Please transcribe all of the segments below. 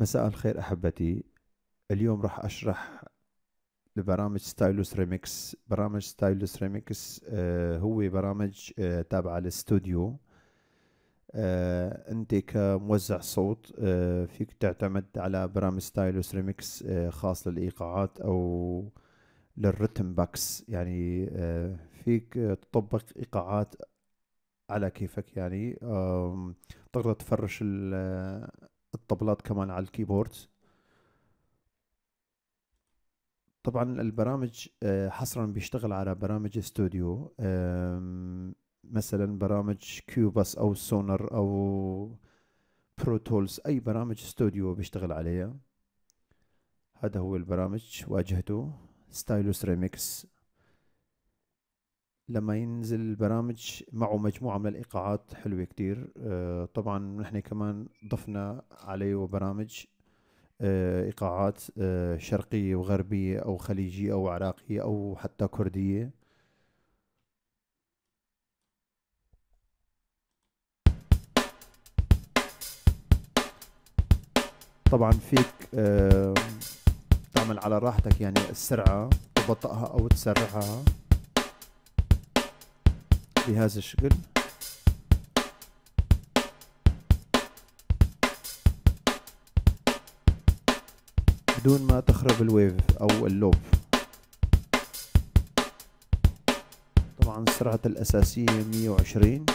مساء الخير أحبتي. اليوم راح أشرح لبرامج ستايلوس ريمكس. برامج ستايلوس ريمكس هو برامج تابعة للاستوديو. أنت كموزع صوت فيك تعتمد على برامج ستايلوس ريمكس خاص للإيقاعات أو للرتم باكس، يعني فيك تطبق إيقاعات على كيفك، يعني تقدر تفرش الطبلات كمان على الكيبورد. طبعا البرامج حصرا بيشتغل على برامج استوديو، مثلا برامج كيوباس او سونر او برو تولز، اي برامج استوديو بيشتغل عليها. هذا هو البرامج واجهته ستايلوس ريمكس. لما ينزل البرامج معه مجموعة من الإيقاعات حلوة كتير. طبعا نحن كمان ضفنا عليه برامج إيقاعات شرقية وغربية أو خليجية أو عراقية أو حتى كردية. طبعا فيك تعمل على راحتك، يعني السرعة تبطئها أو تسرعها بهذا الشكل. بدون ما تخرب الويف او اللوب. طبعا سرعة الاساسية 120.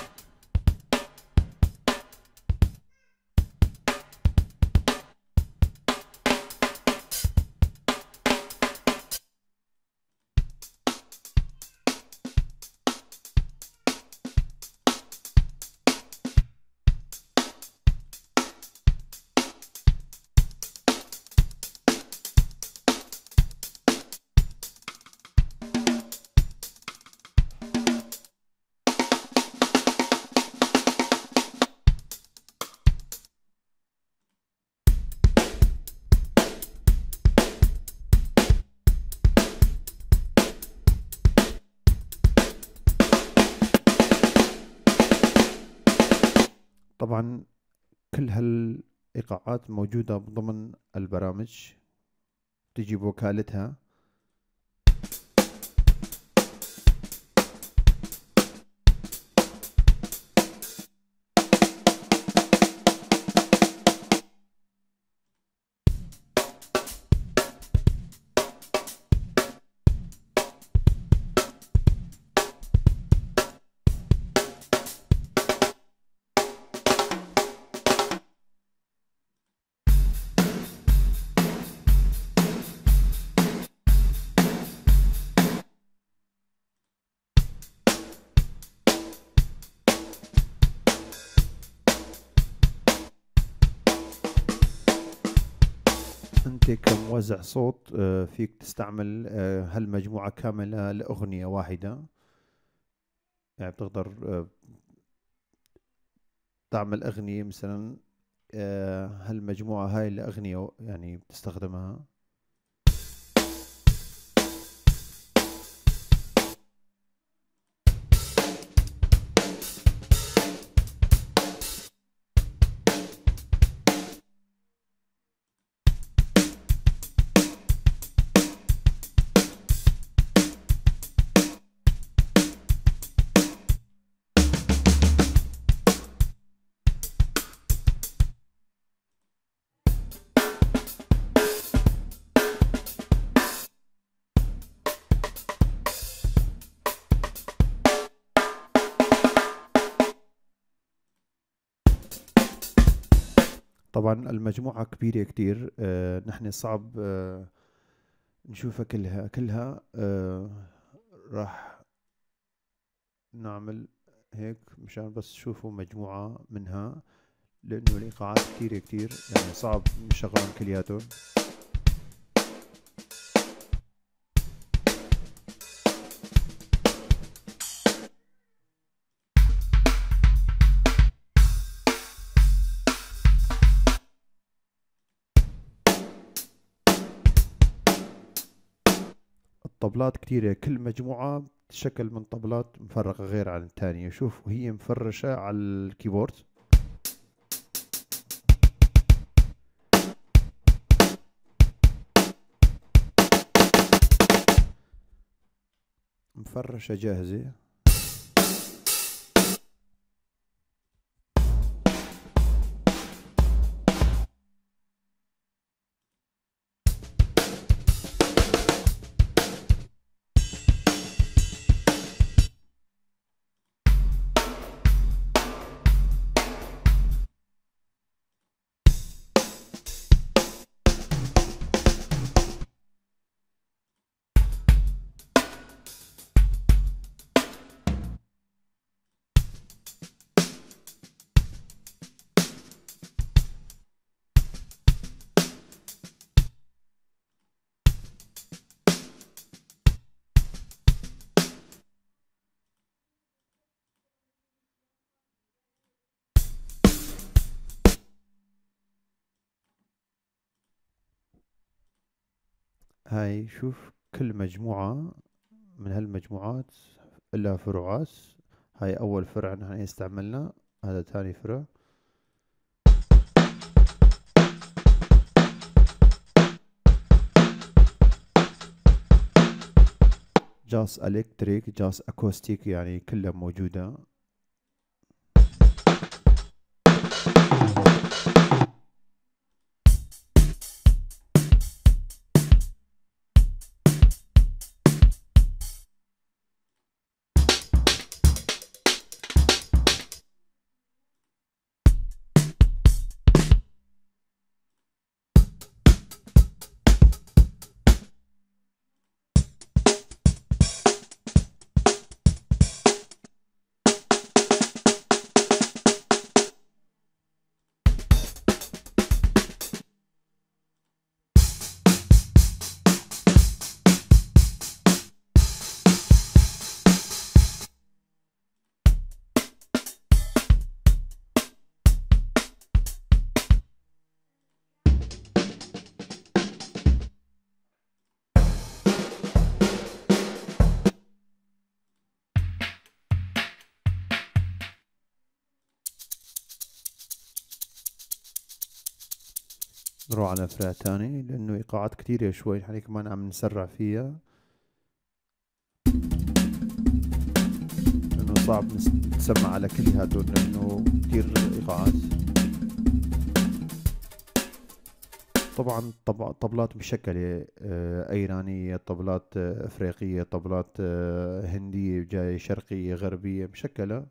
طبعا كل هالإيقاعات موجودة ضمن البرامج، تجي بوكالتها. انت كموزع صوت فيك تستعمل هالمجموعة كاملة لأغنية واحدة، يعني بتقدر تعمل أغنية مثلا، هالمجموعة هاي لأغنية يعني بتستخدمها. طبعا المجموعة كبيرة كتير، نحن صعب نشوفها كلها. راح نعمل هيك مشان بس تشوفوا مجموعة منها، لأنه الإيقاعات كتيرة كتير، يعني صعب نشغلهم كلياتهم. طبلات كتيرة، كل مجموعة تشكل من طبلات مفرقة غير عن الثانية. شوفوا هي مفرشة على الكيبورد، فرشة جاهزة. هاي شوف كل مجموعة من هالمجموعات لها فروعات. هاي أول فرع نحن استعملنا، هذا ثاني فرع. جاز إلكتريك، جاز أكوستيك، يعني كلها موجودة. نروح على فرع تاني لأنه إيقاعات كتيرة شوي، نحن كمان عم نسرع فيها لأنه صعب نسمع على كل هدول لأنه كتير إيقاعات. طبعا طبلات مشكلة، أيرانية، طبلات أفريقية، طبلات هندية، جاية شرقية غربية مشكلة.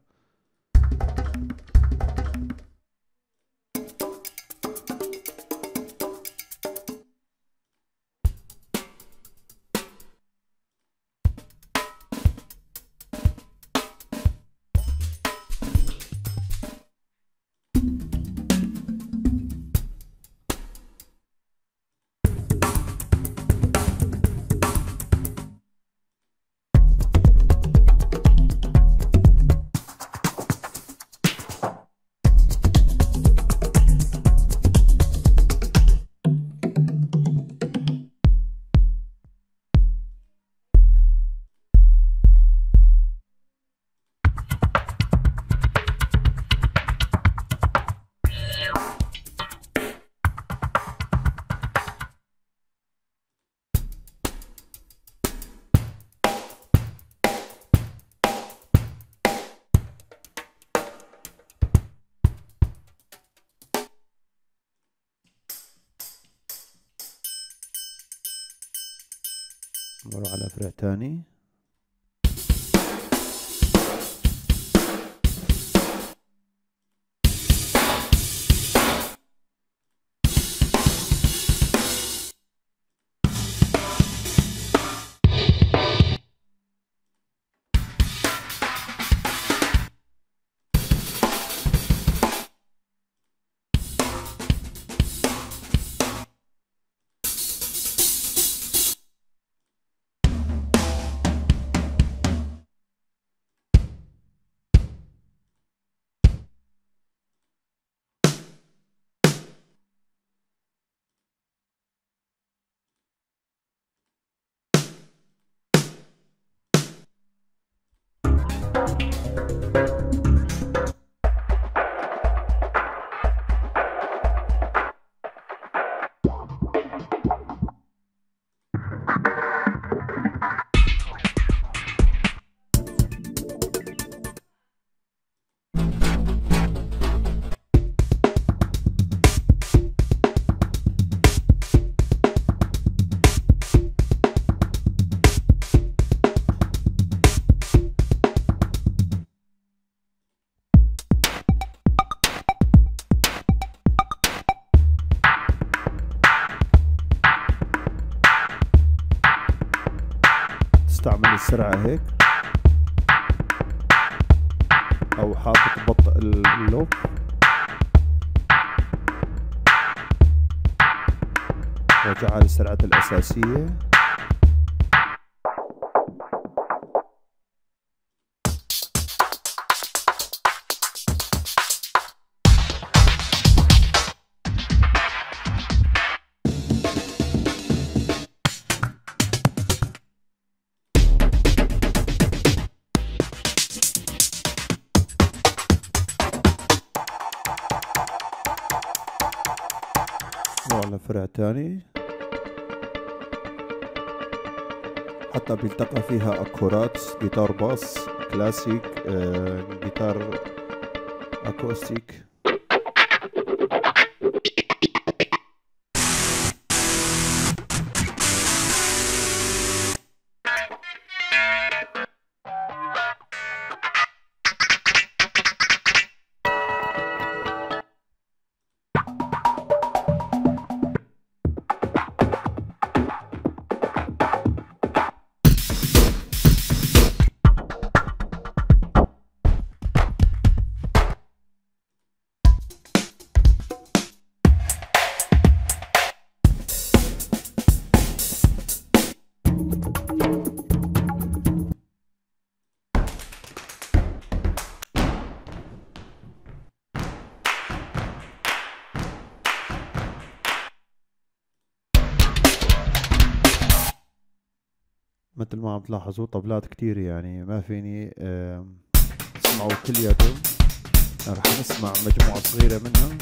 نروح على فرع تاني. للسرعة هيك او حاطط بطء اللوب. رجعها لسرعة الاساسية. على فرع تاني حتى بيلتقى فيها أكورات جيتار باص كلاسيك جيتار أكوستيك. مثل ما عم تلاحظوا طبلات كتير، يعني ما فيني اسمعوا كلياتهم، رح نسمع مجموعة صغيرة منها.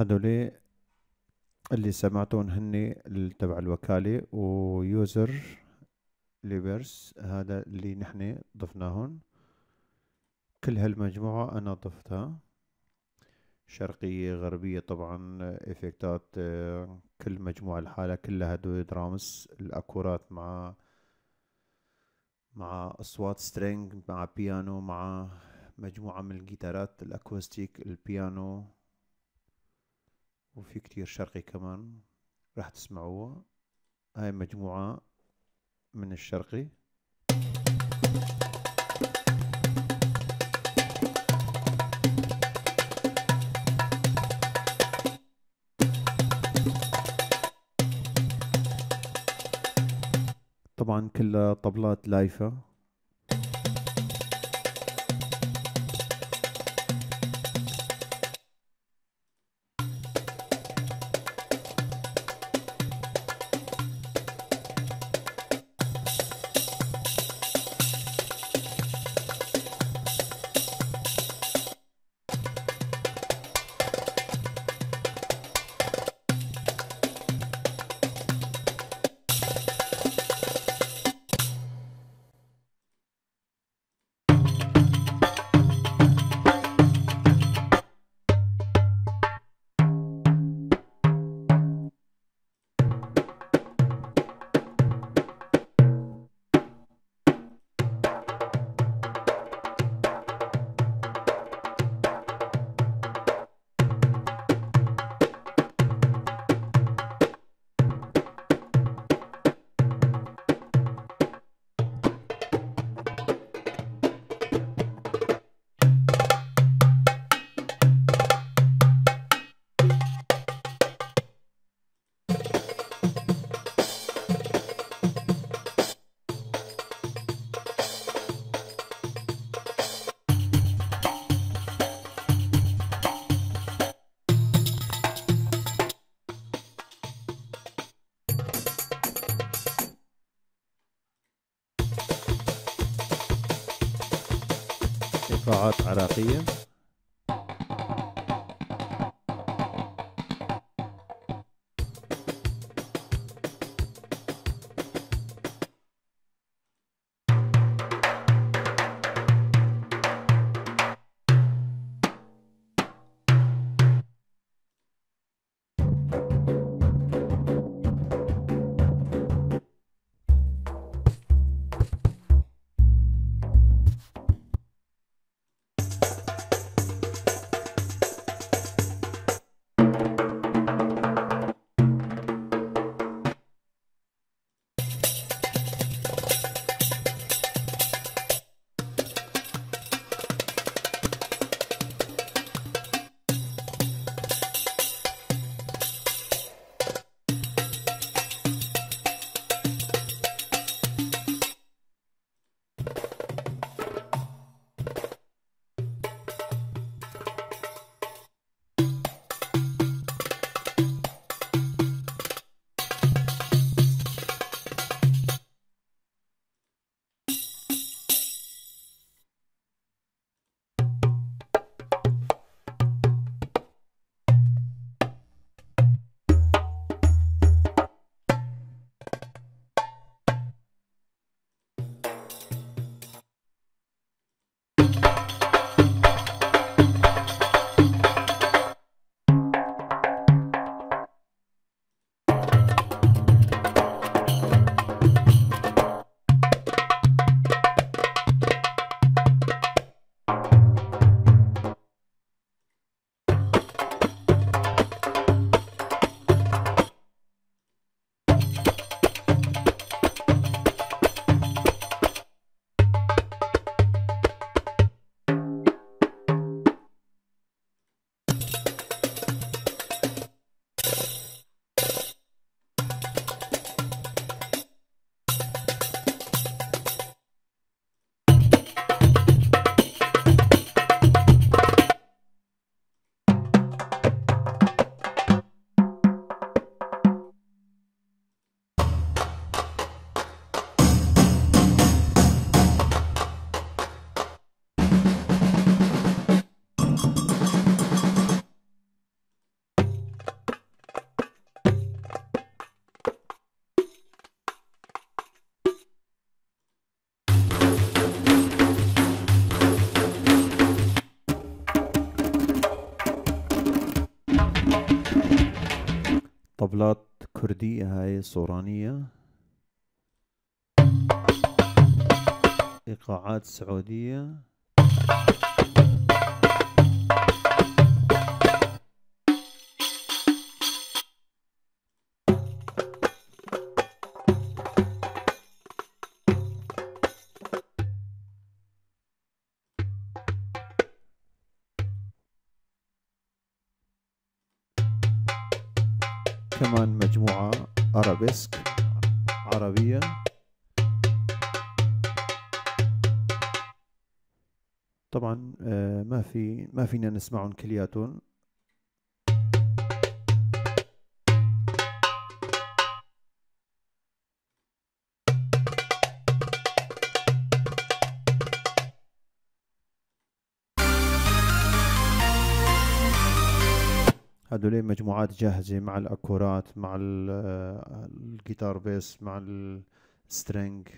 هذول اللي سمعتون هن تبع الوكالة، ويوزر ليبرس هذا اللي نحن ضفناهن. كل هالمجموعة أنا ضفتها، شرقية غربية طبعا، إفكتات، كل مجموعة لحالها، كلها هدول درامز، الأكورات مع أصوات سترينج، مع بيانو، مع مجموعة من الجيتارات الأكوستيك، البيانو، وفي كتير شرقي كمان راح تسمعوها. هاي مجموعة من الشرقي، طبعا كلها طبلات لايفة. قطعات عراقية، طبلات كردية هاي صورانية، إيقاعات سعودية، كمان مجموعة أرابيسك عربية، طبعا ما فينا نسمعهم كلياتهم. هذول مجموعات جاهزة مع الأكورات، مع الجيتار بيس، مع السترينج.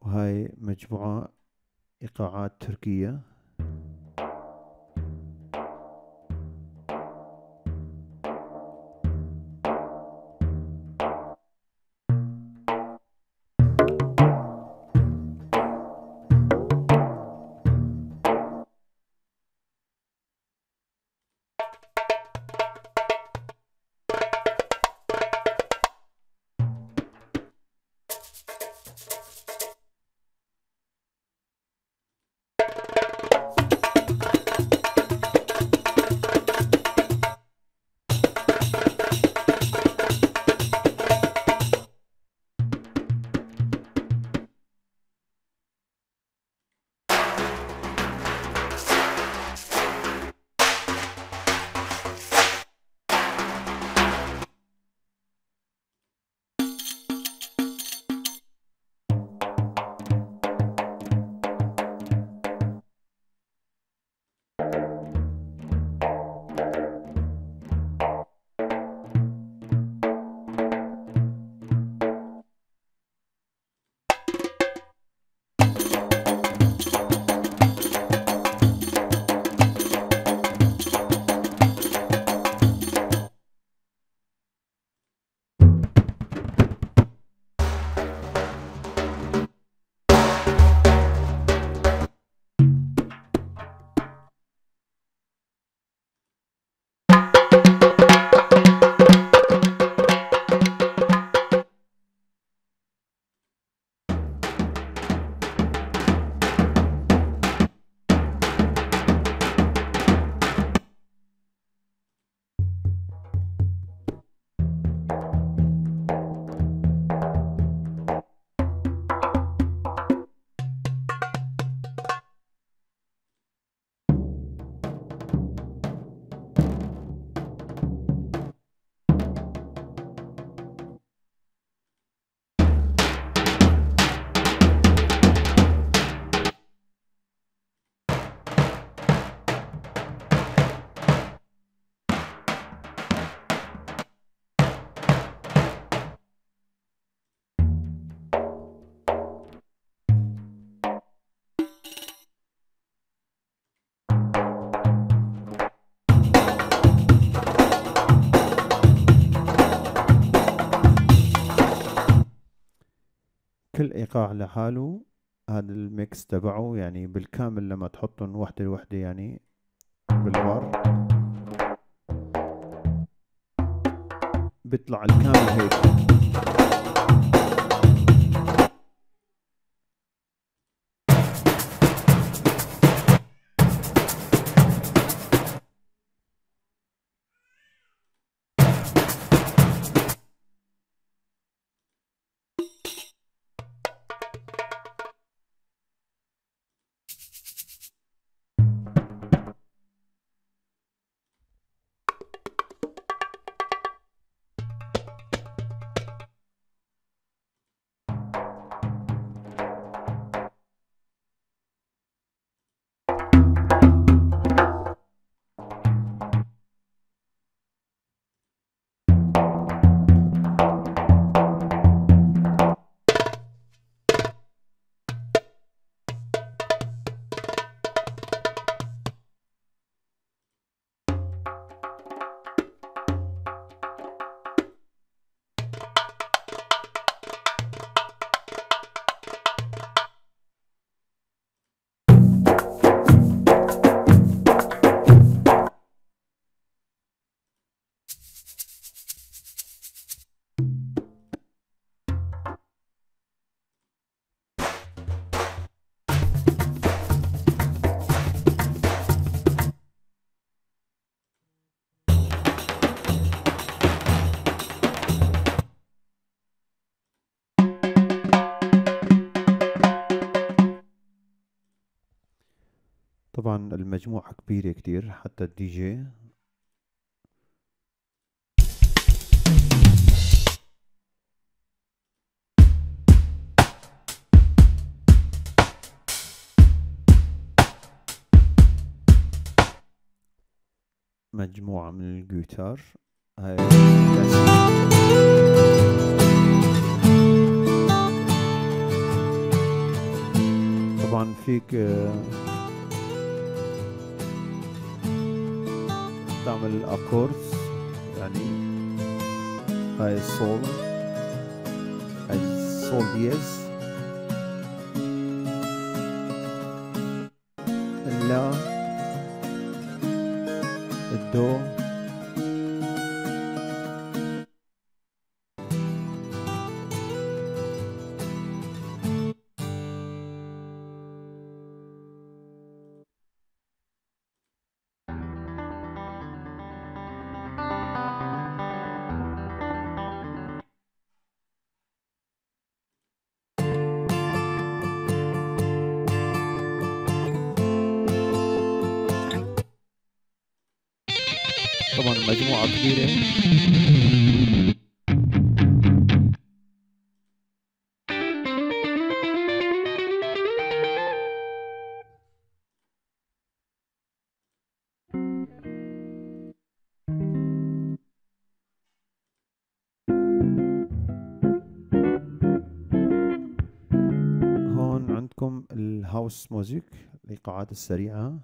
وهاي مجموعة إيقاعات تركية، كل ايقاع لحاله. هذا الميكس تبعه يعني بالكامل لما تحطهم وحده لوحده يعني بالبار بيطلع الكامل هيك. طبعا المجموعة كبيرة كتير حتى الدي جي. مجموعة من الجيتار هاي طبعا فيك تعمل الأكوردز، يعني هاي الصول، هاي الصول دياز، اللا، الدو، طبعا مجموعة كبيرة. هون عندكم الهاوس موزيك، الايقاعات السريعة.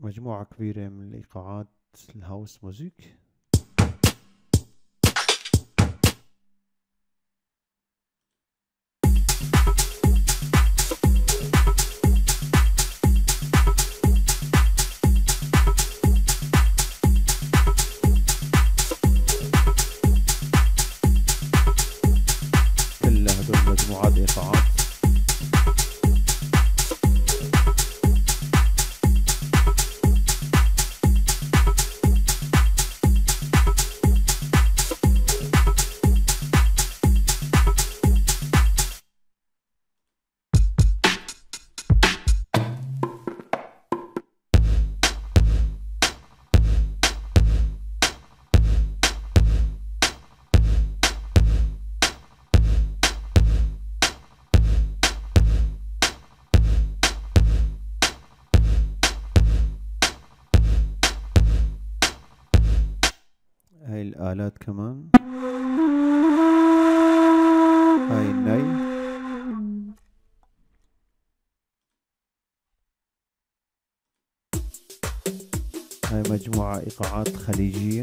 مجموعة كبيرة من الإيقاعات الهاوس موزيك. كل هدول مجموعات إيقاعات. هاي الآلات كمان، هاي الناي، هاي مجموعة إيقاعات خليجية.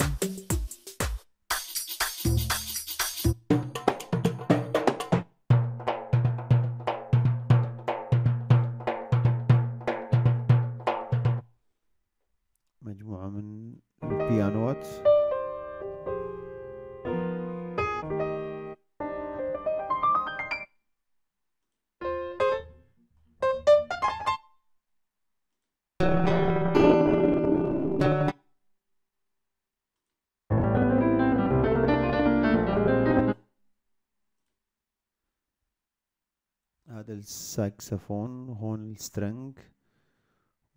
مجموعة من البيانوات. هذا الساكسفون، هون السترنج،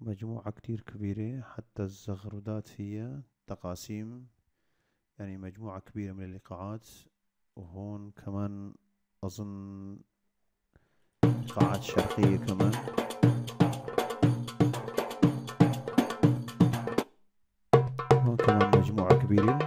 مجموعة كتير كبيرة حتى الزغردات فيها، تقاسيم، يعني مجموعة كبيرة من الإيقاعات. وهون كمان أظن إيقاعات شرقية كمان. مجموعة كبيرة.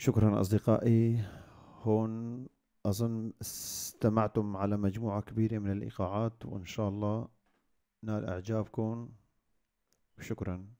شكرا أصدقائي. هون أظن استمعتم على مجموعة كبيرة من الإيقاعات وإن شاء الله نال إعجابكم. شكرا.